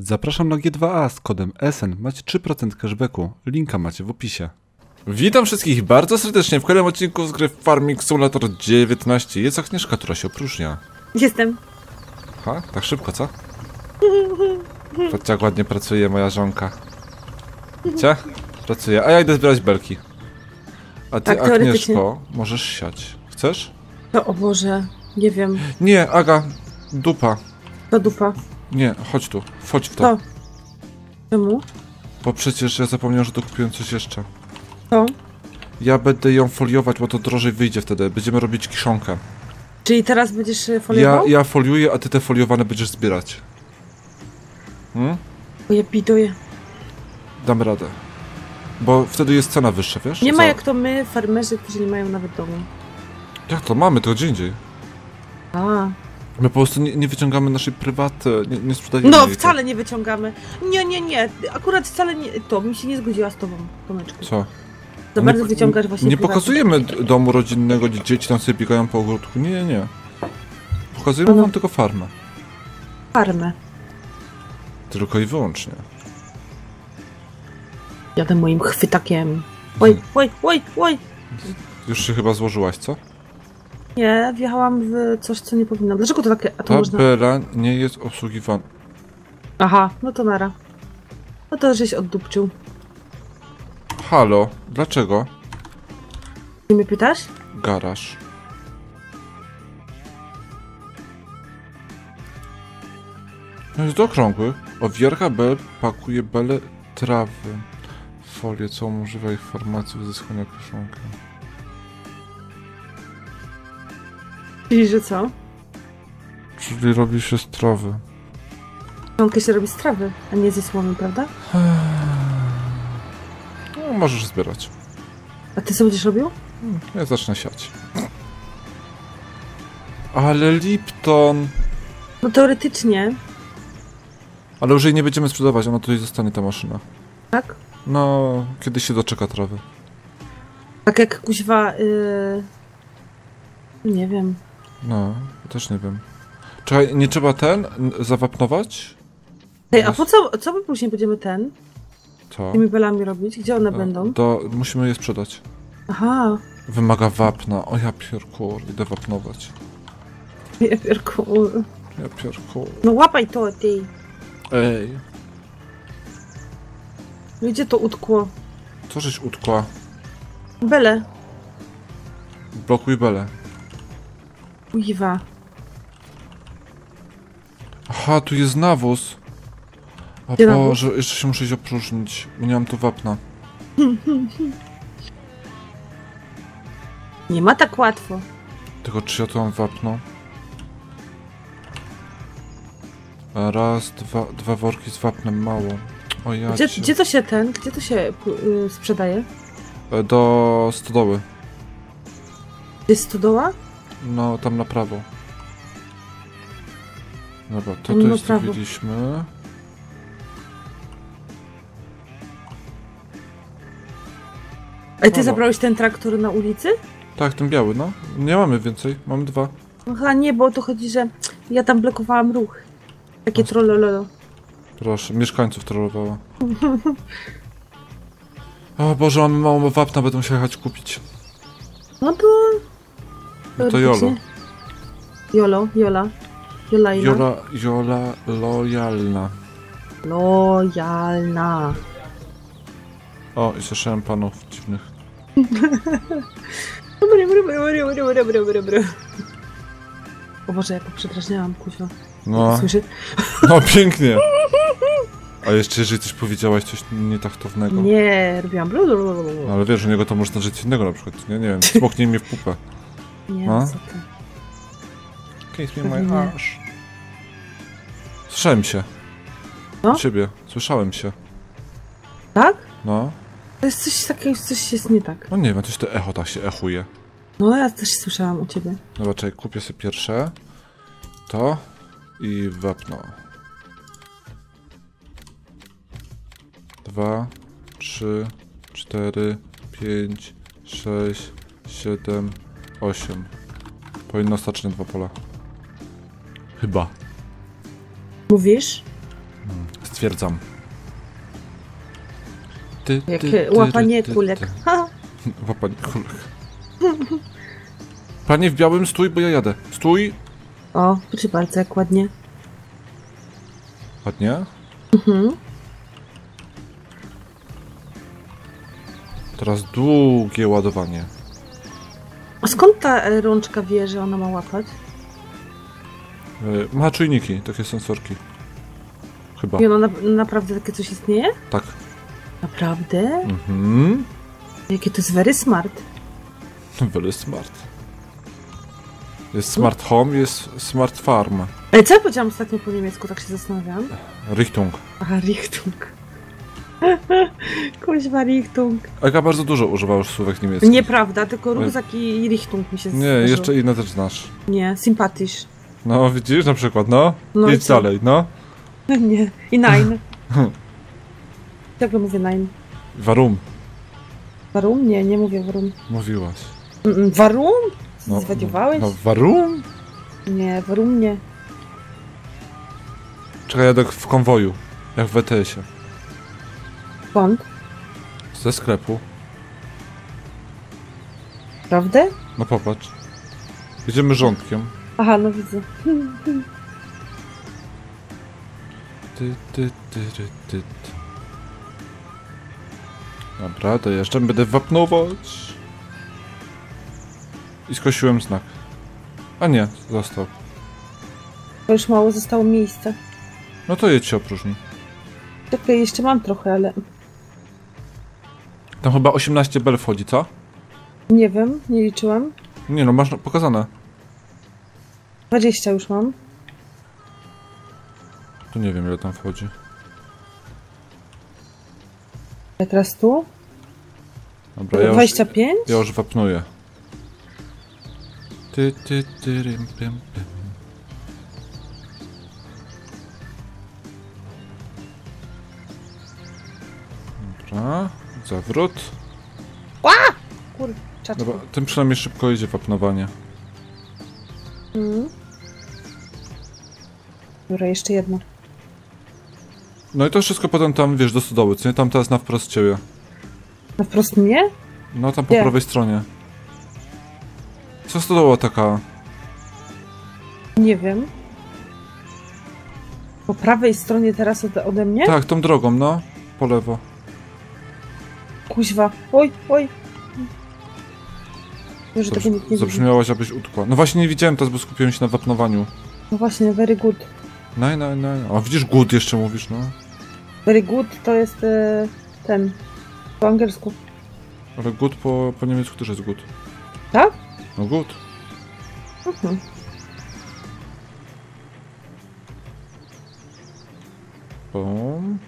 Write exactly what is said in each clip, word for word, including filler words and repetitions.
Zapraszam na G dwa A z kodem S N. Macie trzy procent cashbacku. Linka macie w opisie. Witam wszystkich bardzo serdecznie w kolejnym odcinku z gry Farming Simulator dziewiętnaście. Jest Agnieszka, która się opróżnia. Jestem. Ha? Tak szybko, co? Patrzcie, jak ładnie pracuje moja żonka. Widzicie? Pracuje, a ja idę zbierać belki. A ty, tak, Agnieszko, możesz siać. Chcesz? No, o Boże, nie wiem. Nie, Aga, dupa. To dupa. Nie, chodź tu, wchodź w to. To. Czemu? Bo przecież ja zapomniałem, że tu kupiłem coś jeszcze. To? Ja będę ją foliować, bo to drożej wyjdzie wtedy. Będziemy robić kiszonkę. Czyli teraz będziesz foliował? Ja, ja foliuję, a ty te foliowane będziesz zbierać. Hmm? Ja biduję. Dam radę. Bo wtedy jest cena wyższa, wiesz? Nie ma jak to my, farmerzy, którzy nie mają nawet domu. Jak to? Mamy to gdzie indziej. A. My po prostu nie, nie wyciągamy naszej prywaty, nie, nie sprzedajemy. No, wcale nie wyciągamy. Nie, nie, nie. Akurat wcale nie. To mi się nie zgodziła z tobą, Tomeczku. Co? Za bardzo nie, wyciągasz właśnie. Nie prywaty. Pokazujemy domu rodzinnego, gdzie dzieci tam sobie biegają po ogródku. Nie, nie, nie. Pokazujemy wam no. tylko farmę. Farmę. Tylko i wyłącznie. Jadę moim chwytakiem. Oj, oj, oj, oj. Już się chyba złożyłaś, co? Nie, wjechałam w coś, co nie powinnam. Dlaczego to takie... A to można... Tabela nie jest obsługiwana. Aha, no to nara. No to żeś oddupczył. Halo, dlaczego? Ty mnie pytasz? Garaż. No jest do okrągły. Owierka bel pakuje bele trawy. Folię, co umożliwia ich formację uzyskania kiszonka. Czyli, że co? Czyli robi się z trawy. Kiszonkę się robi z trawy, a nie ze słomy, prawda? No, możesz zbierać. A ty co będziesz robił? Ja zacznę siać. Ale Lipton! No teoretycznie. Ale już jej nie będziemy sprzedawać, ona tutaj zostanie, ta maszyna. Tak? No, kiedy się doczeka trawy. Tak jak kuźwa... Yy... Nie wiem. No, też nie wiem. Czekaj, nie trzeba ten zawapnować? Hej, a po co, co my później będziemy ten? Co? Tymi belami robić? Gdzie one będą? To musimy je sprzedać. Aha. Wymaga wapna. O ja pierkur, idę wapnować. Ja pierkur. Ja pierkur. No łapaj to, ty. Ej. No gdzie to utkło? Co żeś utkła? Bele. Blokuj belę. Ujiwa. Aha, tu jest nawóz. O Boże, jeszcze się muszę opróżnić. Nie mam tu wapna. Nie ma tak łatwo. Tylko czy ja tu mam wapno? Raz, dwa, dwa worki z wapnem mało. O ja gdzie, gdzie to się ten, gdzie to się yy, sprzedaje? Do stodoły. Jest stodoła? No, tam na prawo. Dobra, to tu już zrobiliśmy. A ty zabrałeś ten traktor na ulicy? Tak, ten biały, no. Nie mamy więcej, mamy dwa. Aha, nie, bo o to chodzi, że ja tam blokowałam ruch. Takie trollololo. Proszę, mieszkańców trollowała. O Boże, mamy mało wapna, będę musiał jechać kupić. No to... No to Jolo. Jolo, Jola. Jola, Jola, Jola lojalna. Lojalna. O, i słyszałem panów dziwnych. O Boże, ja poprzedrażniałam, kuźwa. No. Słyszy? No, pięknie. A jeszcze, jeżeli coś powiedziałaś, coś nietaktownego. Nie, robiłam blablabla. No, ale wiesz, u niego to można żyć innego na przykład. Nie, nie wiem, smoknij mnie w pupę. Nie, no? Co ty? Kiss me my ass. Słyszałem się. No? Ciebie. Słyszałem się. Tak? No. To jest coś takiego, coś jest nie tak. No nie wiem, coś to echo tak się echuje. No ja też słyszałam u ciebie. No raczej kupię sobie pierwsze. To. I wapno. Dwa, trzy, cztery, pięć, sześć, siedem, osiem. Powinno stać na dwa pola. Chyba. Mówisz? stwierdzam. Ty, ty, ty, Jak łapanie ty, ty, kulek. Ty, ty. Łapanie kulek. Panie w białym, stój, bo ja jadę. Stój! O, przy palcach, ładnie. Ładnie? Mhm. Teraz długie ładowanie. A skąd ta rączka wie, że ona ma łapać? Yy, ma czujniki, takie sensorki. Chyba. I ona na, naprawdę takie coś istnieje? Tak. Naprawdę? Mhm. Jakie to jest very smart. Very smart. Jest smart home, jest smart farm. Ale co ja powiedziałam ostatnio po niemiecku, tak się zastanawiam? Richtung. Aha, Richtung. Kuźwa, Richtung. Aga bardzo dużo używałaś słówek niemieckich. Nieprawda, tylko Rucksack i Richtung mi się zdarzyło. Nie, jeszcze inne też znasz. Nie, sympatisch. No widzisz, na przykład, no. no Idź dalej, no. Nie, i nein. Ciągle mówię nein. Warum? Warum? Nie, nie mówię warum. Mówiłaś. Mm, warum? No, zwariowałeś? No, warum? Nie, warum nie. Czekaj, jadę w konwoju, jak w W T S-ie. Skąd? Ze sklepu. Prawda? No popatrz. Jedziemy rządkiem. Aha, no widzę. Ty, ty, ty, ty, ty. Dobra, to jeszcze będę wapnować. I skosiłem znak. A nie, został. To już mało zostało miejsca. No to jedź się opróżni. Czekaj, jeszcze mam trochę, ale... Tam chyba osiemnaście bel wchodzi, co? Nie wiem, nie liczyłam. Nie no, masz pokazane. dwadzieścia już mam. To nie wiem, ile tam wchodzi. A teraz tu? Dobra, ja dwadzieścia pięć? Już, ja już wapnuję. Ty, ty, ty, rym, pym, pym. Dobra, zawrót. Ła! Kurczę. Dobra, tym przynajmniej szybko idzie wapnowanie. Mm. Dobra, jeszcze jedno. No i to wszystko potem tam, wiesz, do stodoły, co nie? Tam teraz na wprost ciebie. Na wprost mnie? No tam po nie. prawej stronie. Co stodoła taka? Nie wiem. Po prawej stronie teraz ode, ode mnie? Tak, tą drogą, no. Po lewo. Kuźwa. Oj, oj. Już tego nikt nie widzi. Zabrzmiałaś, abyś utkła. No właśnie nie widziałem teraz, bo skupiłem się na wapnowaniu. No właśnie, very good. No, no, no. A widzisz, good jeszcze mówisz, no. Very good to jest e, ten, po angielsku. Ale good po, po niemiecku też jest good. Tak? No good. Mhm. Bum.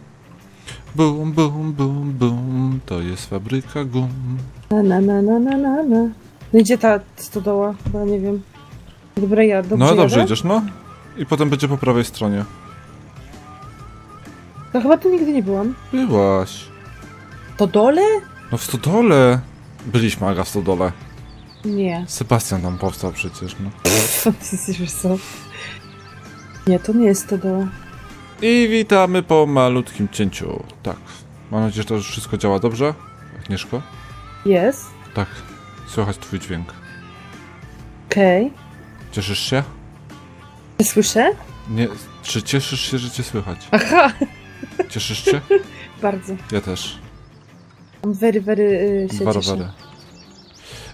Bum, bum, bum, bum. To jest fabryka gum. Na, na, na, na, na, na, na. No idzie ta stodoła, chyba nie wiem. Dobra, ja dobrze No dobrze jadę? Idziesz, no. I potem będzie po prawej stronie. No chyba tu nigdy nie byłam. Byłaś. W stodole? No w stodole. Byliśmy, Aga, w stodole. Nie. Sebastian tam powstał przecież, no. Wiesz co? Nie, to nie jest stodoła. I witamy po malutkim cięciu. Tak. Mam nadzieję, że to już wszystko działa dobrze, Agnieszko? Jest. Tak. Słychać twój dźwięk. Okej. Okay. Cieszysz się? Nie słyszę? Nie. Czy cieszysz się, że cię słychać? Aha! Cieszysz się? Bardzo. Ja też. I'm very, very yy, się very, cieszę. Very.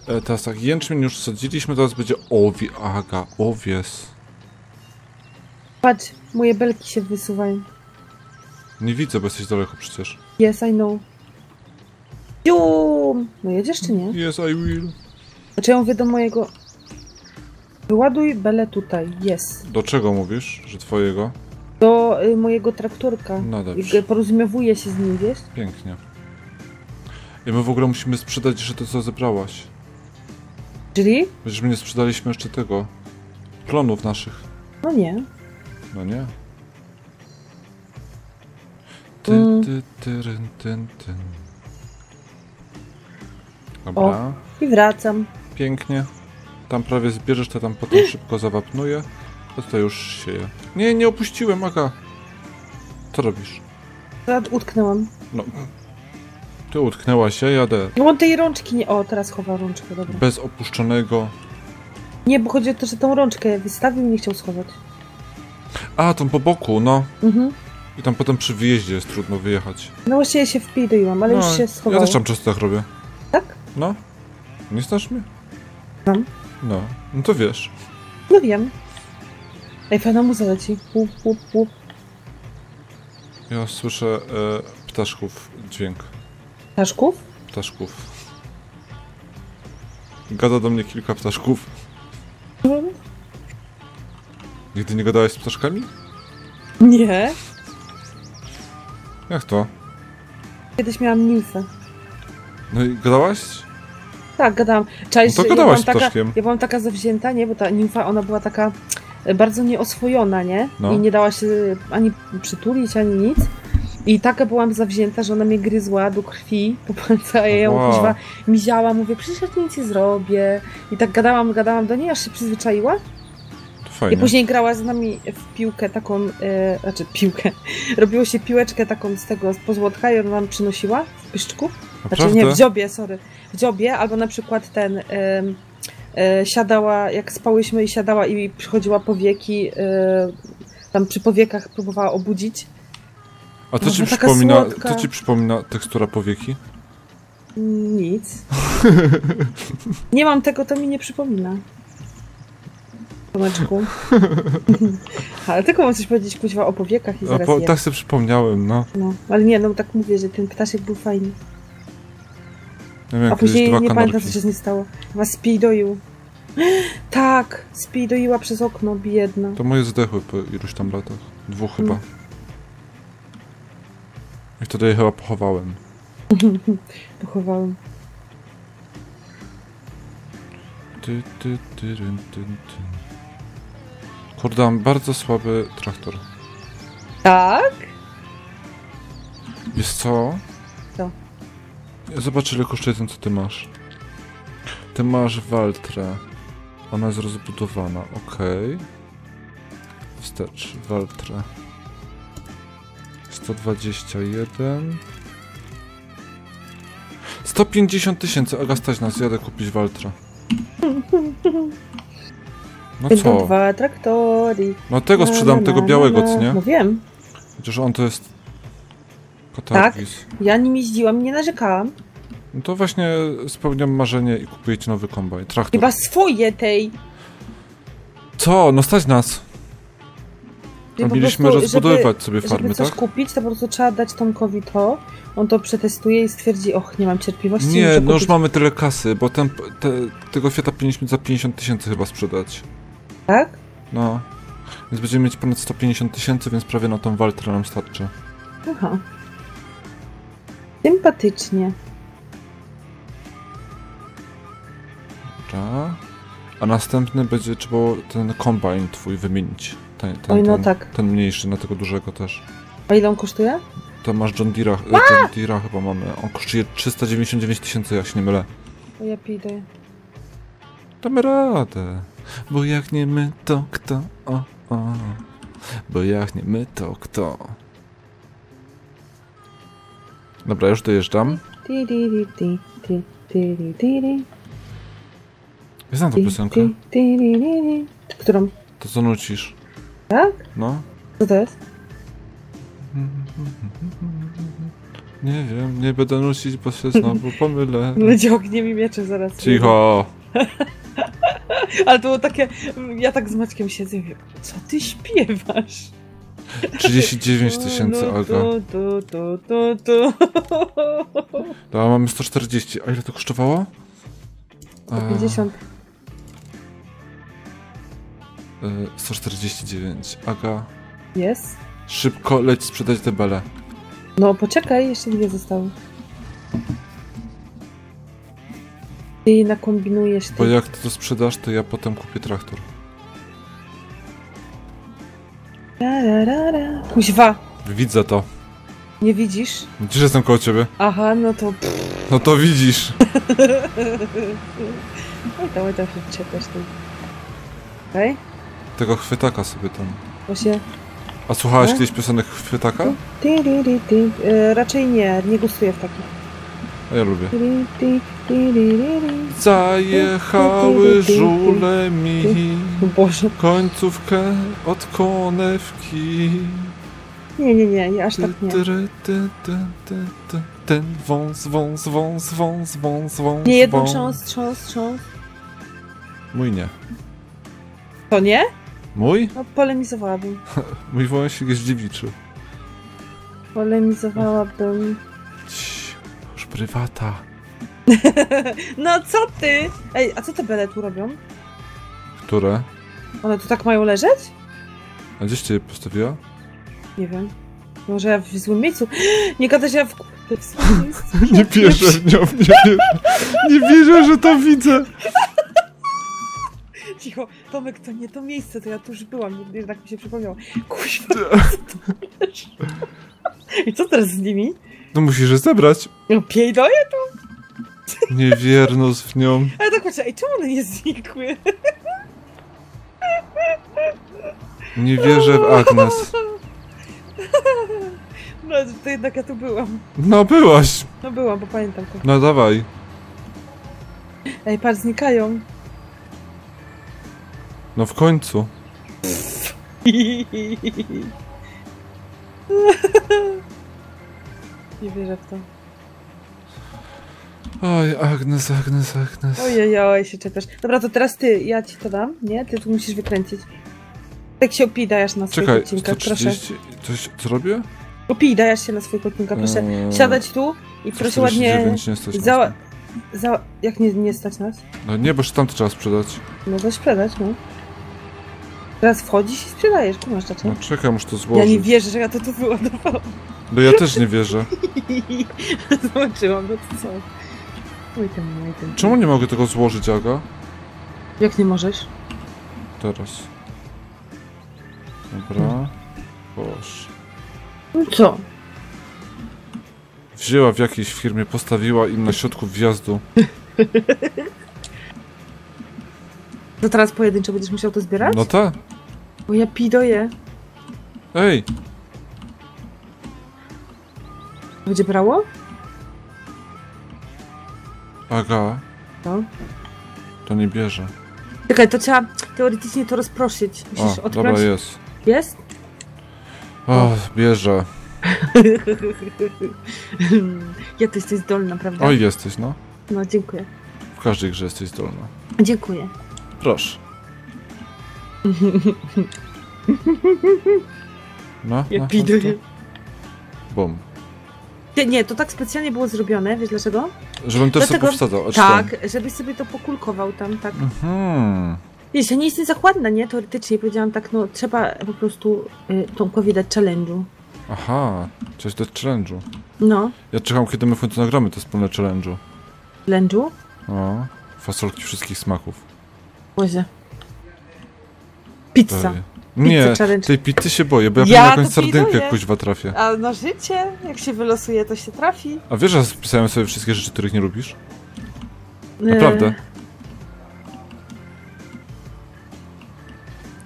E, teraz tak, jęczmień już sadziliśmy, teraz będzie owi, Aga, owies. Patrz, moje belki się wysuwają. Nie widzę, bo jesteś daleko przecież. Yes, I know. Jum! No jedziesz czy nie? Yes, I will. Znaczy ja mówię do mojego... Wyładuj belę tutaj, jest. Do czego mówisz, że twojego? Do y, mojego traktorka. No dobrze. Porozumiewuję się z nim, wiesz? Pięknie. I my w ogóle musimy sprzedać jeszcze to, co zebrałaś. Czyli? Przecież my nie sprzedaliśmy jeszcze tego. Klonów naszych. No nie. No nie. Ty, ty, ty, ryn, tyn, tyn. Dobra. O, i wracam. Pięknie. Tam prawie zbierzesz, to tam potem szybko zawapnuję. To to już sieje. Nie, nie opuściłem, Aga. Co robisz? Ja utknęłam. No. Ty utknęłaś się, jadę. No on tej rączki nie... O, teraz chowa rączkę, dobra. Bez opuszczonego... Nie, bo chodzi o to, że tą rączkę wystawił i nie chciał schować. A, tą po boku, no. Mhm. I tam potem przy wyjeździe jest trudno wyjechać. No właśnie ja się wpidujłam, ale no, już się schowało. Ja też tam często tak robię. Tak? No. Nie znasz mnie? Mam. No. No to wiesz. No wiem. Ej, fajna muza leci. Łup, łup, łup. Ja słyszę e, ptaszków dźwięk. Ptaszków? Ptaszków. Gada do mnie kilka ptaszków. Mhm. Nigdy nie gadałaś z ptaszkami? Nie. Jak to? Kiedyś miałam nimfę. No i gadałaś? Tak, gadałam. Cześć, no to gadałaś ja z ptaszkiem. Taka, ja byłam taka zawzięta, nie? Bo ta nimfa, ona była taka bardzo nieoswojona, nie? No. I nie dała się ani przytulić, ani nic. I taka byłam zawzięta, że ona mnie gryzła do krwi po palca, a ja ją wow. kuźwa miziała, mówię, przecież ja nic nie zrobię. I tak gadałam, gadałam do niej, aż się przyzwyczaiła. Fajnie. I później grała z nami w piłkę taką, e, znaczy piłkę, robiło się piłeczkę taką z tego, z pozłotka i ona nam przynosiła w pyszczku. Naprawdę? Znaczy nie, w dziobie, sorry, w dziobie, albo na przykład ten, e, e, siadała, jak spałyśmy i siadała i przychodziła powieki, e, tam przy powiekach próbowała obudzić. A to ci przypomina, to ci przypomina tekstura powieki? Nic. Nie mam tego, to mi nie przypomina. Ale tylko mam coś powiedzieć, kuźwa, o powiekach i zaraz po, tak sobie przypomniałem, no. No. Ale nie, no tak mówię, że ten ptaszek był fajny. Ja miałem A później dwa nie kanarki. Pamiętam, co się z nim stało. Chyba spijdoił. Tak, spijdoiła przez okno, biedna. To moje zdechły po iluś tam latach. Dwóch chyba. Hmm. I wtedy je chyba pochowałem. Pochowałem. Ty, ty, ty, ty, ty, ty. Kurde, mam bardzo słaby traktor. Tak? Wiesz co? Co? Zobacz, ile kosztuje ten, co ty masz. Ty masz Valtrę. Ona jest rozbudowana, okej. Okay. Wstecz, Valtrę. sto dwadzieścia jeden. sto pięćdziesiąt tysięcy, Aga, stać nas, jadę kupić Valtrę. No będą co? Dwa traktory. No tego sprzedam, na, na, tego białego, na, na. nie? No wiem. Chociaż on to jest... Katargis. Tak, ja nim jeździłam, nie narzekałam. No to właśnie spełniam marzenie i kupuję ci nowy kombajn, traktor. Chyba swoje tej. Co? No stać nas. Mieliśmy rozbudowywać sobie farmy, tak? Żeby coś kupić, to po prostu trzeba dać Tomkowi to. On to przetestuje i stwierdzi, och, nie mam cierpliwości. Nie, no kupić. Już mamy tyle kasy, bo ten, te, tego Fiata powinniśmy za pięćdziesiąt tysięcy chyba sprzedać. Tak? No. Więc będziemy mieć ponad sto pięćdziesiąt tysięcy, więc prawie na tą Valtrę nam starczy. Aha. Sympatycznie. Dobra. A następny będzie trzeba ten kombajn twój wymienić. Ten, ten, Oj, no ten, tak. ten mniejszy, na tego dużego też. A ile on kosztuje? To masz John Deera, John Deera chyba mamy. On kosztuje trzysta dziewięćdziesiąt dziewięć tysięcy, jak się nie mylę. O ja pidę. Damy radę. Bo jak nie my, to kto? O, o. Bo jak nie my, to kto? Dobra, już dojeżdżam. Ja znam tę piosenkę. Którą? To co nucisz? Tak? No. Co to jest? Nie wiem, nie będę nucić, bo się znowu pomylę. Będzie ogniem i mieczem zaraz. Cicho! Ale to było takie... Ja tak z Maćkiem siedzę i mówię, co ty śpiewasz? trzydzieści dziewięć tysięcy, Aga. Tu, tu, tu, tu, tu. Dobra, mamy sto czterdzieści. A ile to kosztowało? sto pięćdziesiąt. sto czterdzieści dziewięć. Aga. Jest. Szybko leć sprzedać te bele. No poczekaj, jeszcze dwie zostały. I nakombinujesz. Bo ty. Jak ty to sprzedasz, to ja potem kupię traktor. Ra, ra, ra, ra. Kuźwa. Widzę to. Nie widzisz? Widzisz, że jestem koło ciebie. Aha, no to... Pff. No to widzisz. Oj, dawaj, dawaj, czekasz tu. Okej? Tego chwytaka sobie tam. Bo się... A słuchałeś kiedyś piosenek Chwytaka? Ty, ty, ty, ty. Yy, raczej nie, nie gustuję w takich. A ja lubię. Zajechały żule mi końcówkę od konewki. Nie, nie, nie, ja aż tak nie. Ten wąs, wąs, wąs, wąs, wąs, wąs. Nie, jedno trząs, trząs, trząs. Mój nie. To nie? Mój? No, polemizowałabym. Mój wąs jest dziewiczy. Polemizowałabym. Już prywata. No co ty? Ej, a co te bele tu robią? Które? One tu tak mają leżeć? A gdzieś cię postawiła? Nie wiem. Może ja w złym miejscu? Nie gadać, ja w... Nie wierzę w nią, nie wierzę. Nie wierzę, że to widzę. Cicho, Tomek, to nie to miejsce, to ja tu już byłam, jednak mi się przypomniało. Kuźwa, i co teraz z nimi? No musisz je zebrać. No pijdoję tu. Niewierność w nią. Ale tak patrzę, ej, czemu one nie znikły? Nie wierzę w Agnes. No, to jednak ja tu byłam. No byłaś. No byłam, bo pamiętam to. No dawaj. Ej, patrz, znikają. No w końcu. Nie wierzę w to. Oj, Agnes, Agnes, Agnes. Ojej, oj, się czepiasz. Dobra, to teraz ty, ja ci to dam, nie? Ty tu musisz wykręcić. Tak się opidajasz na swoich odcinkach, proszę. Coś, co robię? Opidajasz się na swoich odcinkach, proszę. Siadać tu i proszę ładnie... Za... Za... Jak nie, nie stać nas? No nie, bo już tam to trzeba sprzedać. No to sprzedać, no. Teraz wchodzisz i sprzedajesz, kumasz czekaj. No czekaj, muszę to złożyć. Ja nie wierzę, że ja to tu wyładowałam. No ja też nie wierzę. Zobaczyłam, no to co? Mój ten, mój ten. Czemu nie mogę tego złożyć, Aga? Jak nie możesz? Teraz. Dobra. Boże. No co? Wzięła w jakiejś firmie, postawiła im na środku wjazdu. To teraz pojedynczo będziesz musiał to zbierać? No tak. Bo ja pidoję. Ej! Będzie brało? Aga. No. To nie bierze. Czekaj, to trzeba teoretycznie to rozproszyć. Musisz odprosić. Dobra, jest. Jest? O, bierze. Ja to jesteś zdolna, prawda? Oj, jesteś, no. No, dziękuję. W każdej grze jesteś zdolna. Dziękuję. Proszę. No, ja piduję. Bum. Nie, nie, to tak specjalnie było zrobione, wiesz dlaczego? Żebym też dlatego, sobie powsadzał. Tak, żebyś sobie to pokulkował tam, tak. Mhm. Wiesz, ja nie jestem zachładna, nie? Teoretycznie powiedziałam tak, no trzeba po prostu y, Tomkowi dać challenge'u. Aha, coś do challenge'u. No. Ja czekam, kiedy my w końcu nagramy to wspólne challenge'u. Challenge'u? No, fasolki wszystkich smaków. Boże. Pizza. Pizza. Nie, challenge. Tej pizzy się boję, bo ja, ja pewnie jakąś sardynkę kuźwa trafię. A no życie, jak się wylosuje, to się trafi. A wiesz, że spisałem sobie wszystkie rzeczy, których nie lubisz? Naprawdę.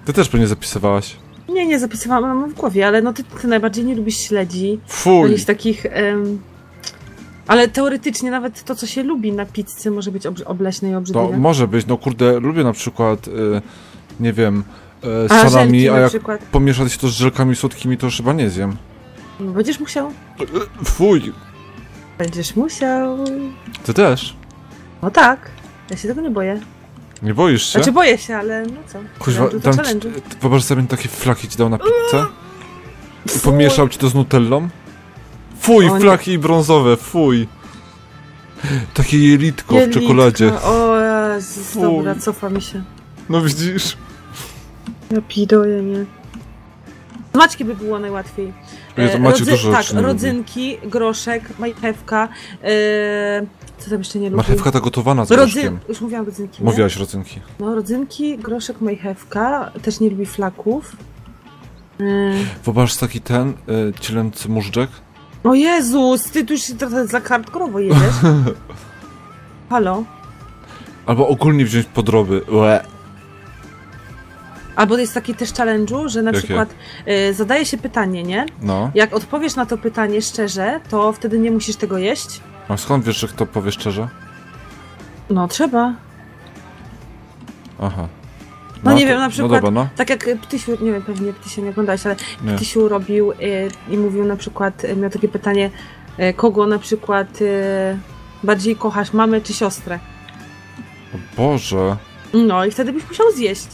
Ty też pewnie zapisywałaś. Nie, nie zapisywałam, mam w głowie, ale no ty, ty najbardziej nie lubisz śledzi. Fuj. Jakichś takich... Um, ale teoretycznie nawet to, co się lubi na pizzy, może być obleśne i obrzydliwe. No może być, no kurde, lubię na przykład, y, nie wiem, y, z salami, a, a jak przykład pomieszać to z żelkami słodkimi, to już chyba nie zjem. No będziesz musiał. Fuj! Będziesz musiał. Ty też. No tak, ja się tego nie boję. Nie boisz się? Znaczy boję się, ale no co. Kuźwa, dam ci, wyobraź sobie takie flaki ci dał na pizzę i pomieszał ci to z nutellą. Fuj, o, flaki nie. Brązowe, fuj. Takie jelitko, jelitko w czekoladzie. O Jezus, dobra, cofa mi się. No widzisz? Ja pidoję, nie. Z maczki by było najłatwiej. Ja to Maciek Rodzy dużo tak, rodzynki, lubi. Groszek, marchewka. Yy, co tam jeszcze nie lubię? Marchewka ta gotowana z groszkiem. Już mówiłam rodzynki, Mówiłaś nie? rodzynki. No, rodzynki, groszek, marchewka. Też nie lubi flaków. Yy. Wyobraź taki ten, yy, cielęcy móżdżek. O Jezus, ty tu już trochę za hardkorowo jedziesz. Halo? Albo ogólnie wziąć podroby. Łe. Albo jest taki też challenge'u, że na Jakie? przykład y, zadaje się pytanie, nie? No. Jak odpowiesz na to pytanie szczerze, to wtedy nie musisz tego jeść. A skąd wiesz, że kto powie szczerze? No trzeba. Aha. No, no nie to, wiem, na przykład, no dobra, no. tak jak Ptysiu, nie wiem, pewnie Ptysiu nie oglądałeś, ale nie. Ptysiu robił y, i mówił na przykład, miał takie pytanie, y, kogo na przykład y, bardziej kochasz, mamę czy siostrę? O Boże. No i wtedy byś musiał zjeść.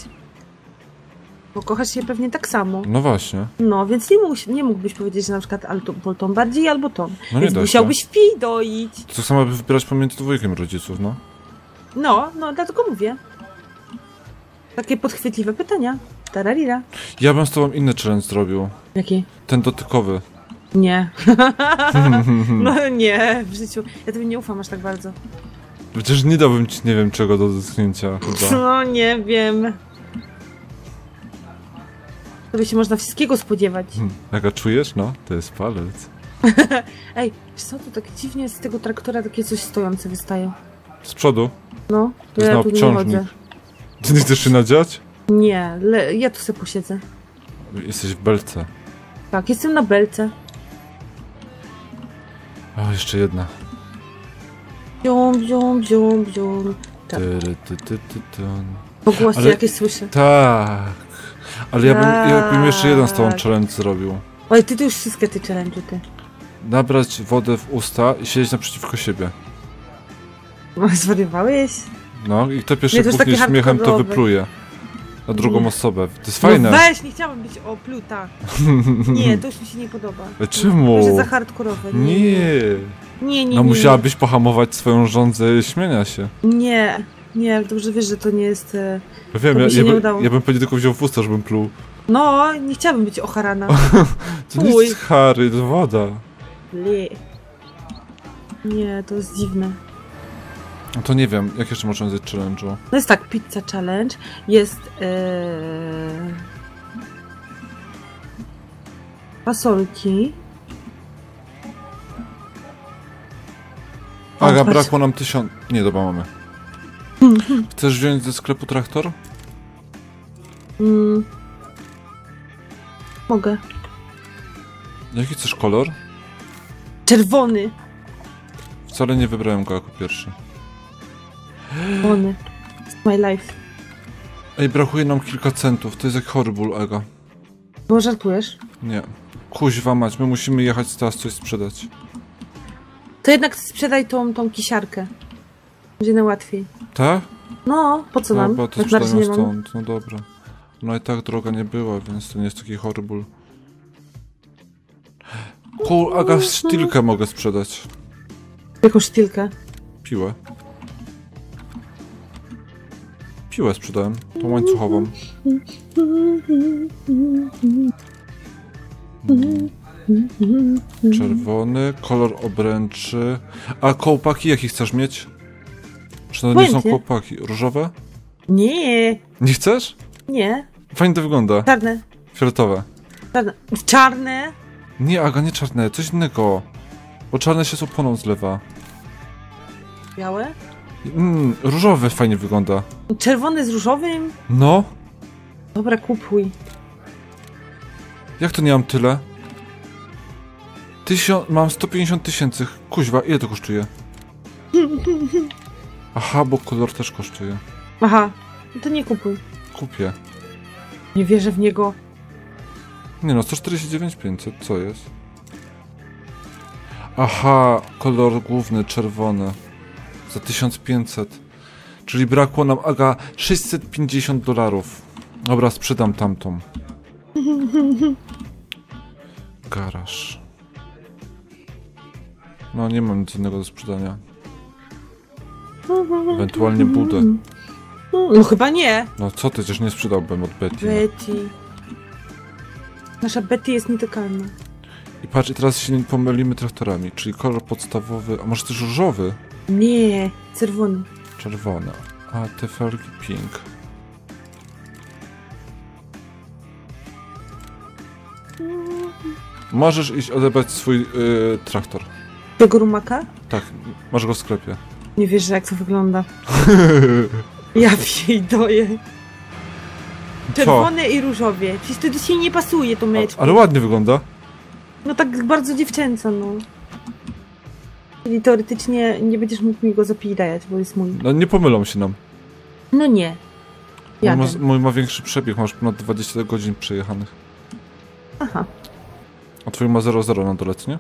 Bo kochasz się pewnie tak samo. No właśnie. No, więc nie, mógł, nie mógłbyś powiedzieć, że na przykład albo tą bardziej, albo tą. No więc nie musiałbyś się. Wpij doić. To samo by wybierać pomiędzy dwójkiem rodziców, no. No, no, dlatego mówię. Takie podchwytliwe pytania. Tararira. Ja bym z tobą inny challenge zrobił. Jaki? Ten dotykowy. Nie. No nie, w życiu. Ja tobie nie ufam aż tak bardzo. Przecież nie dałbym ci nie wiem czego do dotknięcia. Chyba. No nie wiem. Tobie się można wszystkiego spodziewać. Hmm, jaka czujesz? No, to jest palec. Ej, co tu tak dziwnie z tego traktora takie coś stojące wystaje? Z przodu? No, to ja tu nie chodzę. Ty nie chcesz się nadziać? Nie, ja tu sobie posiedzę. Jesteś w belce. Tak, jestem na belce. O, jeszcze jedna. Bium, bium, bium, bium. Tak. Pogłosy Ale... jakieś słyszę. Tak. Ale ja bym, ja bym jeszcze jeden z tą challenge zrobił. Oj, ty to już wszystkie te challenge, ty. Nabrać wodę w usta i siedzieć naprzeciwko siebie. No, zwariowałeś? No, i kto pierwszy puchnie śmiechem, to wypluje. Na drugą nie. osobę. To jest fajne. No weź, nie chciałabym być opluta. Nie, to już mi się nie podoba. Czemu? To jest za hardkorowe. Nie. Nie, nie, nie. No nie. Musiałabyś pohamować swoją żądzę śmienia się. Nie. Nie, dobrze wiesz, że to nie jest... Wiem, ja, się ja, nie by, udało. Ja bym pewnie tylko wziął w usta, żebym pluł. No, nie chciałabym być ocharana. To nie jest chary, to woda. Bli. Nie, to jest dziwne. No to nie wiem, jak jeszcze można zjeść challenge'u? No jest tak, pizza challenge, jest... Ee... Fasolki. Aga, patrz. Brakło nam tysiąc... Nie, dobra, mamy. Chcesz wziąć ze sklepu traktor? Mm. Mogę. Jaki chcesz kolor? Czerwony. Wcale nie wybrałem go jako pierwszy. Czerwony. It's my life. Ej, brakuje nam kilka centów. To jest jak chory ból, Aga. Bo żartujesz? Nie. Kuźwa mać, my musimy jechać teraz coś sprzedać. To jednak sprzedaj tą, tą kisiarkę. Będzie najłatwiej. Tak? No, po co no, nam? Bo to tak nie stąd. Mam. No dobra. No i tak droga nie była, więc to nie jest taki chory ból. Kur, Aga, sztilkę mogę sprzedać. Jaką sztilkę? Piłę. Piłę sprzedałem, tą łańcuchową. Czerwony, kolor obręczy. A kołpaki jakie chcesz mieć? Czy to nie są chłopaki? Różowe? Nie. Nie chcesz? Nie. Fajnie to wygląda. Czarne. Fioletowe. Czarne. Czarne? Nie, Aga, nie czarne. Coś innego. Bo czarne się z oponą zlewa. Białe? Mm, różowe fajnie wygląda. Czerwony z różowym? No. Dobra, kupuj. Jak to nie mam tyle? Tysio... Mam sto pięćdziesiąt tysięcy. Kuźwa, ile to kosztuje? Aha, bo kolor też kosztuje. Aha, no to nie kupuj. Kupię. Nie wierzę w niego. Nie no, sto czterdzieści dziewięć tysięcy pięćset, co jest? Aha, kolor główny, czerwony. Za tysiąc pięćset. Czyli brakło nam, Aga, sześćset pięćdziesiąt dolarów. Dobra, sprzedam tamtą. Garaż. No, nie mam nic innego do sprzedania. Ewentualnie budę. No chyba nie. No co ty, też nie sprzedałbym od Betty. Betty. Nasza Betty jest nietykalna. I patrz, i teraz się pomylimy traktorami, czyli kolor podstawowy, a może też różowy? Nie, czerwony. Czerwona. A te felgi pink. Możesz iść odebrać swój yy, traktor. Tego rumaka? Tak, masz go w sklepie. Nie wiesz, jak to wygląda. Ja jej doję. Czerwone Co? i różowe. Przecież wtedy się nie pasuje to mleczko. Ale ładnie wygląda. No tak bardzo dziewczęco, no. Czyli teoretycznie nie będziesz mógł mi go zapijać, bo jest mój. No nie pomylą się nam. No nie. Mój ma, mój ma większy przebieg, masz ponad dwadzieścia godzin przejechanych. Aha. A twój ma zero zero na dole, nie?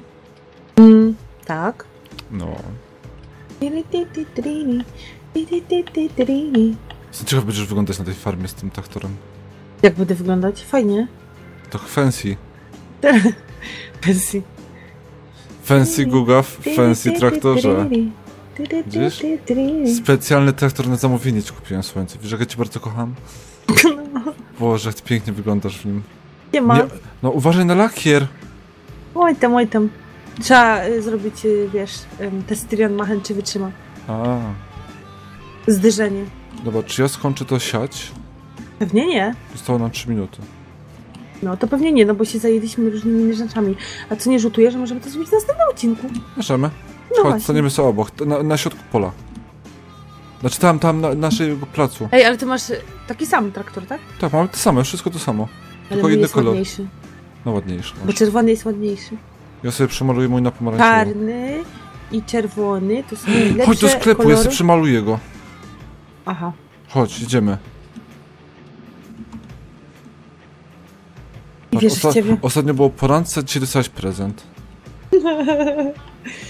Mm, tak. No. Jestem ciekaw, będziesz wyglądać na tej farmie z tym traktorem. Jak będę wyglądać? Fajnie. To fancy. Fancy. Fancy Guga w fancy traktorze. Widzisz? Specjalny traktor na zamówienie ci kupiłem, słońce. Wiesz, jak ja cię bardzo kocham? No. Boże, ty pięknie wyglądasz w nim. Nie ma. Nie, no uważaj na lakier. Oj tam, oj tam. Trzeba y, zrobić, y, wiesz, y, testyrian machen, czy wytrzyma. A. Zderzenie. Dobra, czy ja skończę to siać? Pewnie nie. Zostało nam trzy minuty. No to pewnie nie, no bo się zajęliśmy różnymi rzeczami. A co nie rzutuje, że możemy to zrobić w następnym odcinku? Możemy. No chodź, staniemy sobie obok, na, na środku pola. Znaczy tam, tam, na naszego placu. Ej, ale ty masz taki sam traktor, tak? Tak, mamy to samo, wszystko to samo. Ale tylko inny kolor. Ładniejszy. No ładniejszy. Bo czerwony jest ładniejszy. Ja sobie przemaluję mój na pomarańczowy. Czarny i czerwony to są lepsze. Chodź do sklepu, kolory. Ja sobie przemaluję go. Aha. Chodź, idziemy. I wiesz, Osta ciebie? Ostatnio było porance, dzisiaj dostałeś prezent.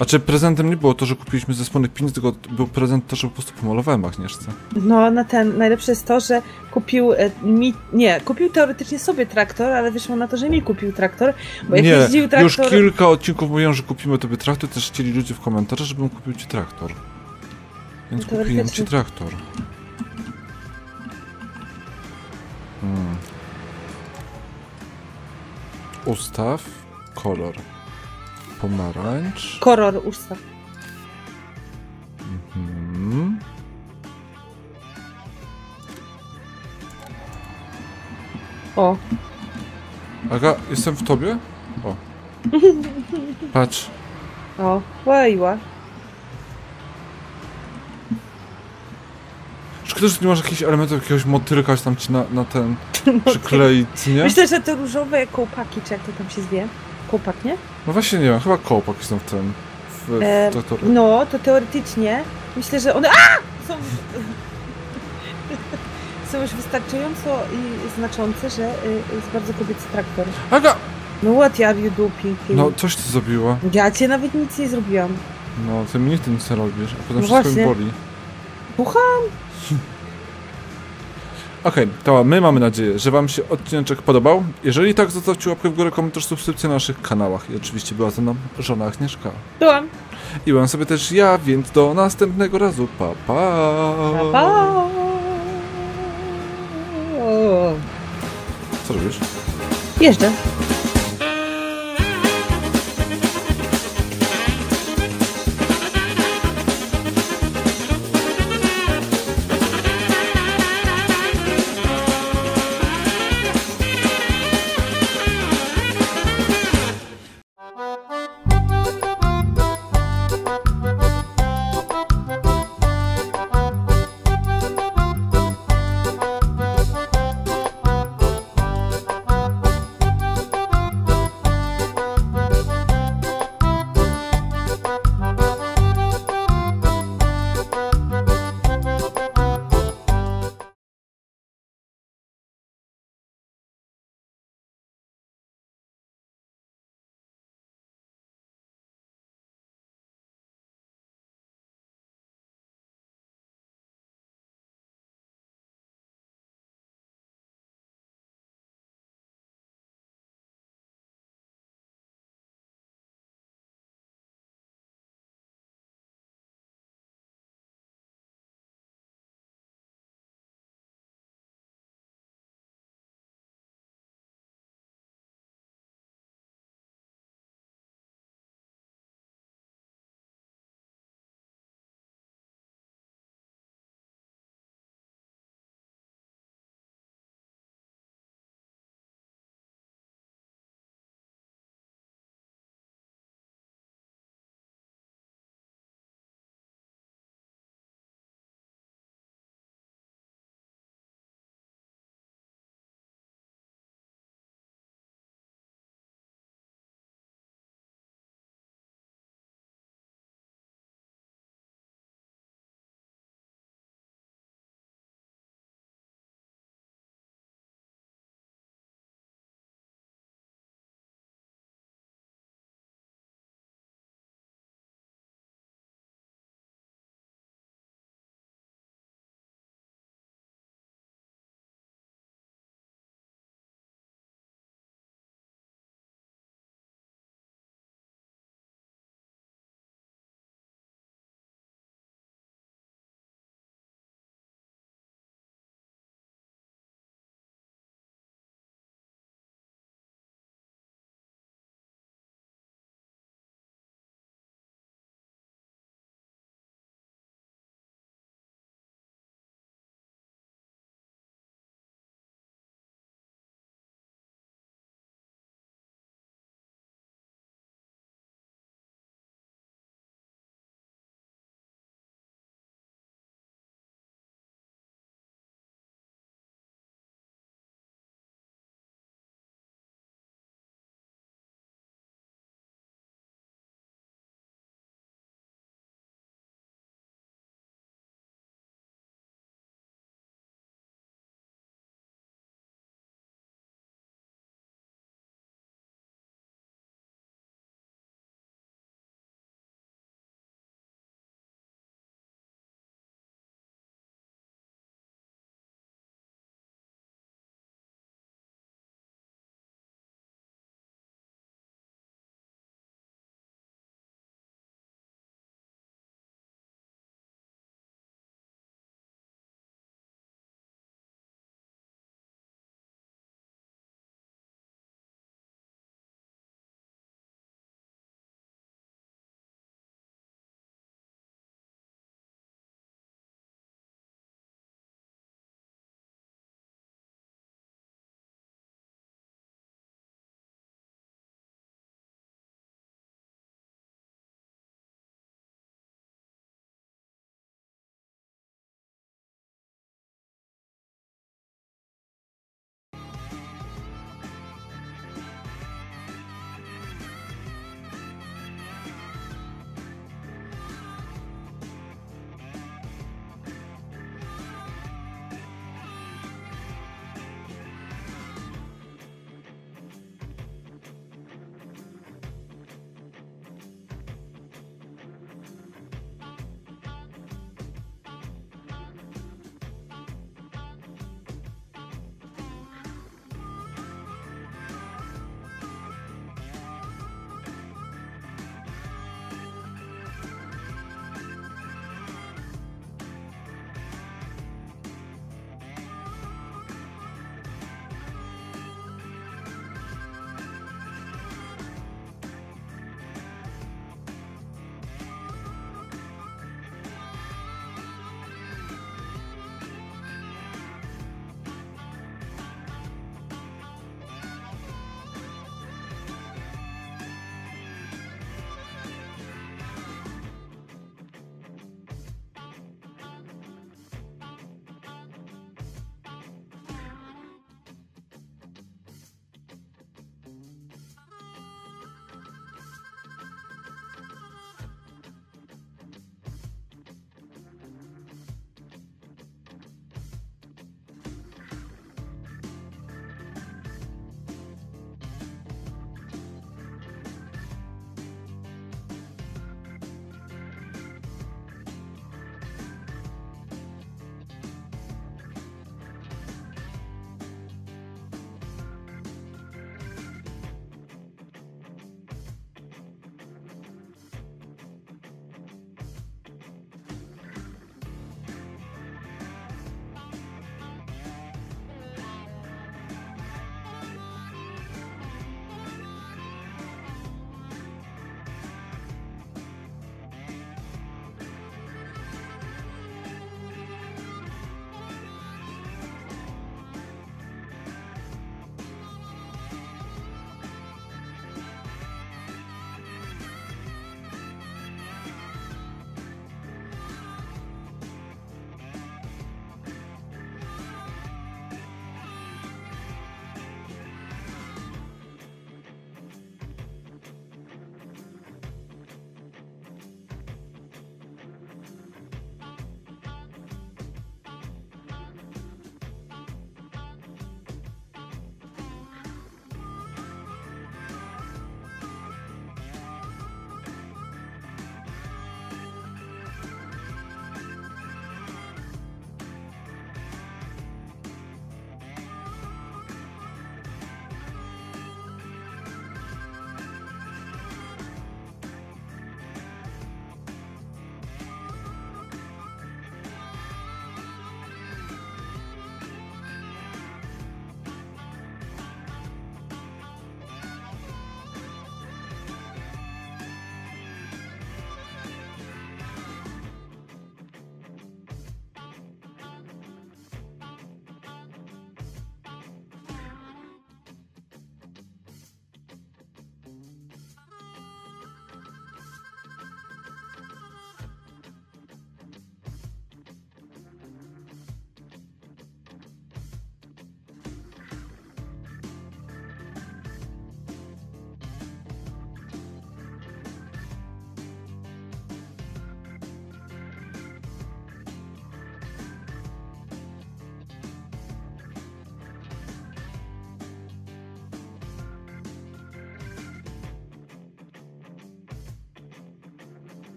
A czy prezentem nie było to, że kupiliśmy ze wspólnych pieniędzy, tylko był prezent to, że po prostu pomalowałem Agnieszce. No, na ten, najlepsze jest to, że kupił e, mi, nie, kupił teoretycznie sobie traktor, ale wyszło na to, że mi kupił traktor, bo jak nie, jeździł traktor... już kilka odcinków mówią, że kupimy tobie traktor, też chcieli ludzie w komentarzach, żebym kupił ci traktor. Więc no kupiłem ci traktor. Hmm. Ustaw kolor. Pomarańcz. Kolor ustaw. Mhm. O. Aga, jestem w tobie? O. Patrz. O, łajła. Szkoda, że nie masz jakichś elementów, jakiegoś motylka, tam ci na, na ten przyklei, nie? Myślę, że to różowe kołpaki, czy jak to tam się zwie? Kołpak, nie? No właśnie nie wiem, chyba kołpak jest tam w tym... W, w e, no, to teoretycznie myślę, że one... A! Są... są już wystarczająco i znaczące, że jest bardzo kobiecy traktor. Aga! No what are you doing? No, coś ty zrobiła. Ja cię nawet nic nie zrobiłam. No, ty mnie tym co robisz, a potem no wszystko mi boli. Pucham! Okej, okay, to my mamy nadzieję, że wam się odcineczek podobał. Jeżeli tak, zostawcie łapkę w górę, komentarz, subskrypcję na naszych kanałach. I oczywiście była ze mną żona Agnieszka. Byłam. I byłam sobie też ja, więc do następnego razu. Pa, pa. Pa, pa. Co robisz? Jeżdżę.